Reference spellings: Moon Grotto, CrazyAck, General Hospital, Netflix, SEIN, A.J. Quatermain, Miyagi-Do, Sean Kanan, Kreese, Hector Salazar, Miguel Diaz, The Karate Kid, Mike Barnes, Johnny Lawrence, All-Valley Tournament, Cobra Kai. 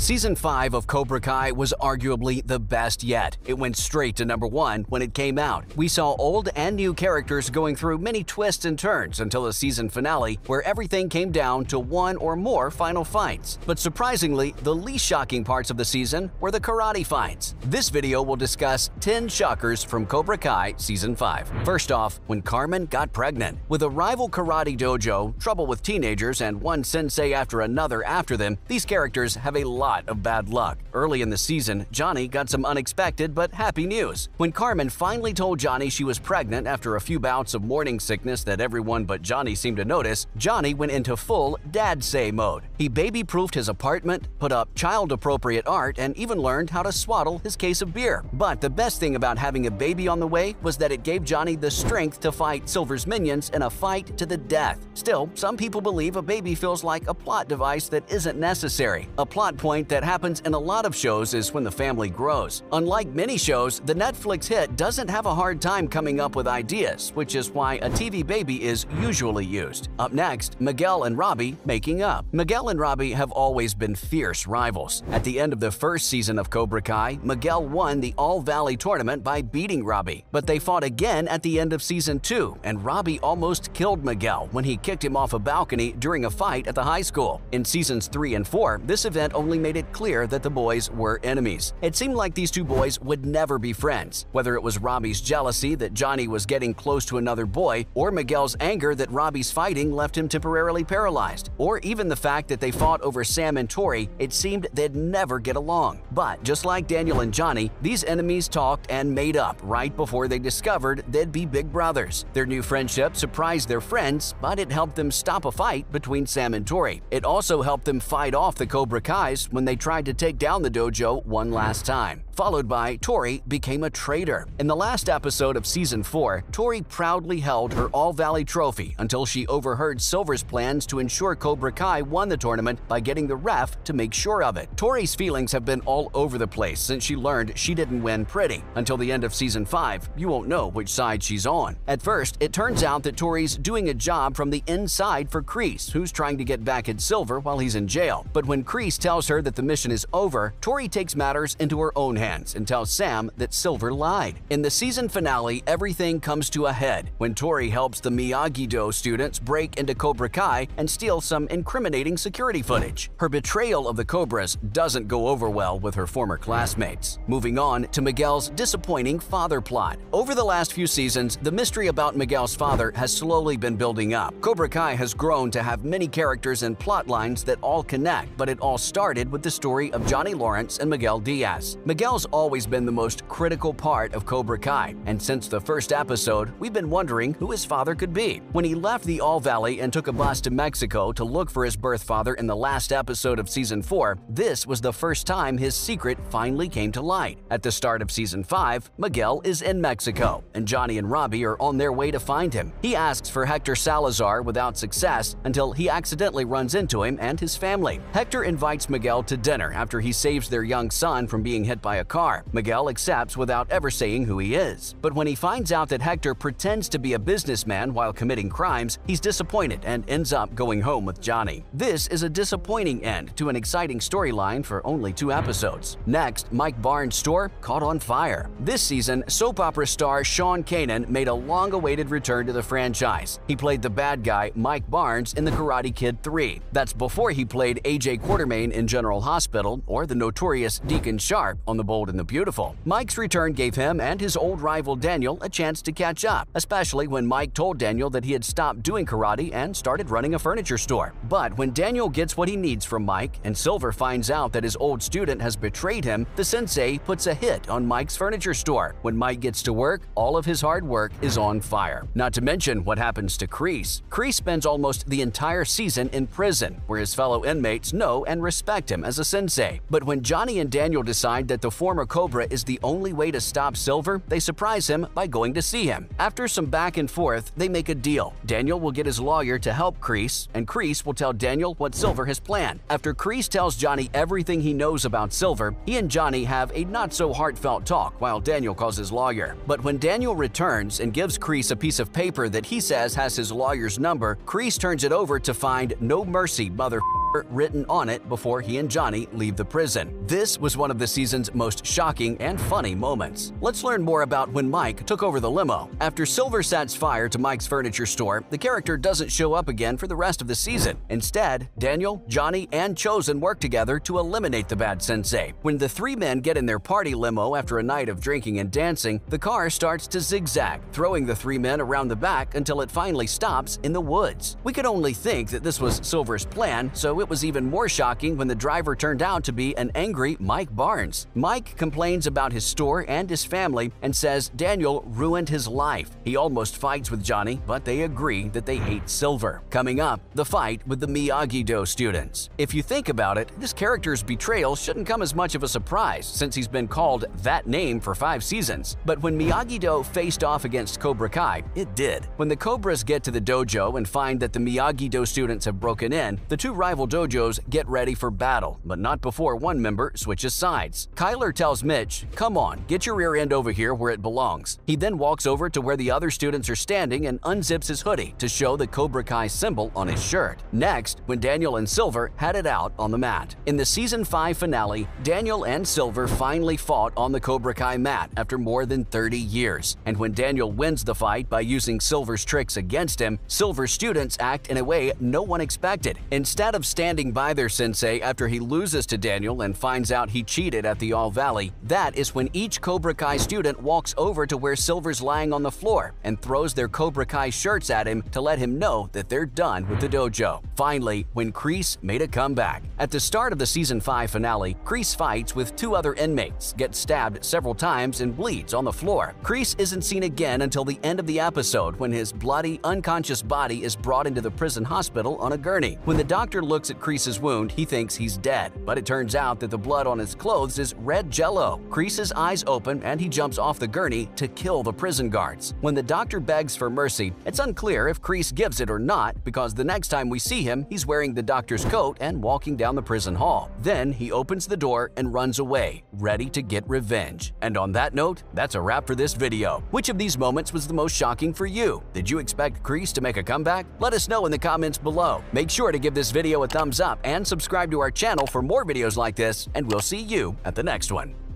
Season 5 of Cobra Kai was arguably the best yet. It went straight to #1 when it came out. We saw old and new characters going through many twists and turns until the season finale, where everything came down to one or more final fights. But surprisingly, the least shocking parts of the season were the karate fights. This video will discuss 10 shockers from Cobra Kai Season 5. First off, when Carmen got pregnant. With a rival karate dojo, trouble with teenagers, and one sensei after another after them, these characters have a lot of bad luck. Early in the season, Johnny got some unexpected but happy news. When Carmen finally told Johnny she was pregnant after a few bouts of morning sickness that everyone but Johnny seemed to notice, Johnny went into full dad-say mode. He baby-proofed his apartment, put up child-appropriate art, and even learned how to swaddle his case of beer. But the best thing about having a baby on the way was that it gave Johnny the strength to fight Silver's minions in a fight to the death. Still, some people believe a baby feels like a plot device that isn't necessary. A plot point that happens in a lot of shows is when the family grows. Unlike many shows, the Netflix hit doesn't have a hard time coming up with ideas, which is why a TV baby is usually used. Up next, Miguel and Robbie making up. Miguel and Robbie have always been fierce rivals. At the end of the first season of Cobra Kai, Miguel won the All-Valley Tournament by beating Robbie, but they fought again at the end of Season 2, and Robbie almost killed Miguel when he kicked him off a balcony during a fight at the high school. In Seasons 3 and 4, this event only made it clear that the boys were enemies. It seemed like these two boys would never be friends. Whether it was Robbie's jealousy that Johnny was getting close to another boy, or Miguel's anger that Robbie's fighting left him temporarily paralyzed, or even the fact that they fought over Sam and Tori, it seemed they'd never get along. But just like Daniel and Johnny, these enemies talked and made up right before they discovered they'd be big brothers. Their new friendship surprised their friends, but it helped them stop a fight between Sam and Tori. It also helped them fight off the Cobra Kai's when they tried to take down the dojo one last time. Followed by Tori became a traitor. In the last episode of Season 4, Tori proudly held her All-Valley trophy until she overheard Silver's plans to ensure Cobra Kai won the tournament by getting the ref to make sure of it. Tori's feelings have been all over the place since she learned she didn't win pretty. Until the end of Season 5, you won't know which side she's on. At first, it turns out that Tori's doing a job from the inside for Kreese, who's trying to get back at Silver while he's in jail. But when Kreese tells her that the mission is over, Tori takes matters into her own hands and tells Sam that Silver lied. In the season finale, everything comes to a head when Tori helps the Miyagi-Do students break into Cobra Kai and steal some incriminating security footage. Her betrayal of the Cobras doesn't go over well with her former classmates. Moving on to Miguel's disappointing father plot. Over the last few seasons, the mystery about Miguel's father has slowly been building up. Cobra Kai has grown to have many characters and plot lines that all connect, but it all started with the story of Johnny Lawrence and Miguel Diaz. Miguel's always been the most critical part of Cobra Kai, and since the first episode, we've been wondering who his father could be. When he left the All-Valley and took a bus to Mexico to look for his birth father in the last episode of Season 4, this was the first time his secret finally came to light. At the start of Season 5, Miguel is in Mexico, and Johnny and Robbie are on their way to find him. He asks for Hector Salazar without success until he accidentally runs into him and his family. Hector invites Miguel to dinner after he saves their young son from being hit by a car. Miguel accepts without ever saying who he is. But when he finds out that Hector pretends to be a businessman while committing crimes, he's disappointed and ends up going home with Johnny. This is a disappointing end to an exciting storyline for only 2 episodes. Next, Mike Barnes' store caught on fire. This season, soap opera star Sean Kanan made a long-awaited return to the franchise. He played the bad guy Mike Barnes in The Karate Kid 3. That's before he played A.J. Quatermain in General Hospital or the notorious Deacon Sharp on The Bold and the Beautiful. Mike's return gave him and his old rival Daniel a chance to catch up, especially when Mike told Daniel that he had stopped doing karate and started running a furniture store. But when Daniel gets what he needs from Mike and Silver finds out that his old student has betrayed him, the sensei puts a hit on Mike's furniture store. When Mike gets to work, all of his hard work is on fire. Not to mention what happens to Kreese. Kreese spends almost the entire season in prison, where his fellow inmates know and respect him as a sensei. But when Johnny and Daniel decide that the former Cobra is the only way to stop Silver, they surprise him by going to see him. After some back and forth, they make a deal. Daniel will get his lawyer to help Kreese, and Kreese will tell Daniel what Silver has planned. After Kreese tells Johnny everything he knows about Silver, he and Johnny have a not-so-heartfelt talk while Daniel calls his lawyer. But when Daniel returns and gives Kreese a piece of paper that he says has his lawyer's number, Kreese turns it over to find no mercy mother written on it before he and Johnny leave the prison. This was one of the season's most shocking and funny moments. Let's learn more about when Mike took over the limo. After Silver sets fire to Mike's furniture store, the character doesn't show up again for the rest of the season. Instead, Daniel, Johnny, and Chosen work together to eliminate the bad sensei. When the three men get in their party limo after a night of drinking and dancing, the car starts to zigzag, throwing the three men around the back until it finally stops in the woods. We could only think that this was Silver's plan, so it was even more shocking when the driver turned out to be an angry Mike Barnes. Mike complains about his store and his family and says Daniel ruined his life. He almost fights with Johnny, but they agree that they hate Silver. Coming up, the fight with the Miyagi-Do students. If you think about it, this character's betrayal shouldn't come as much of a surprise since he's been called that name for 5 seasons. But when Miyagi-Do faced off against Cobra Kai, it did. When the Cobras get to the dojo and find that the Miyagi-Do students have broken in, the two rival dojos get ready for battle, but not before one member switches sides. Kyler tells Mitch, "Come on, get your rear end over here where it belongs." He then walks over to where the other students are standing and unzips his hoodie to show the Cobra Kai symbol on his shirt. Next, when Daniel and Silver had it out on the mat. In the season 5 finale, Daniel and Silver finally fought on the Cobra Kai mat after more than 30 years. And when Daniel wins the fight by using Silver's tricks against him, Silver's students act in a way no one expected. Instead of standing by their sensei after he loses to Daniel and finds out he cheated at the All-Valley, that is when each Cobra Kai student walks over to where Silver's lying on the floor and throws their Cobra Kai shirts at him to let him know that they're done with the dojo. Finally, when Kreese made a comeback. At the start of the season 5 finale, Kreese fights with 2 other inmates, gets stabbed several times, and bleeds on the floor. Kreese isn't seen again until the end of the episode when his bloody, unconscious body is brought into the prison hospital on a gurney. When the doctor looks at Kreese's wound, he thinks he's dead, but it turns out that the blood on his clothes is red jello. Kreese's eyes open and he jumps off the gurney to kill the prison guards. When the doctor begs for mercy, it's unclear if Kreese gives it or not because the next time we see him, he's wearing the doctor's coat and walking down the prison hall. Then he opens the door and runs away, ready to get revenge. And on that note, that's a wrap for this video. Which of these moments was the most shocking for you? Did you expect Kreese to make a comeback? Let us know in the comments below. Make sure to give this video a thumbs up and subscribe to our channel for more videos like this, and we'll see you at the next one.